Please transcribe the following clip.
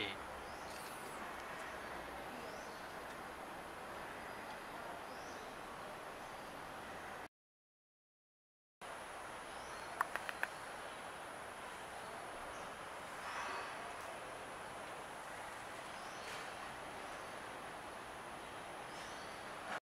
이렇게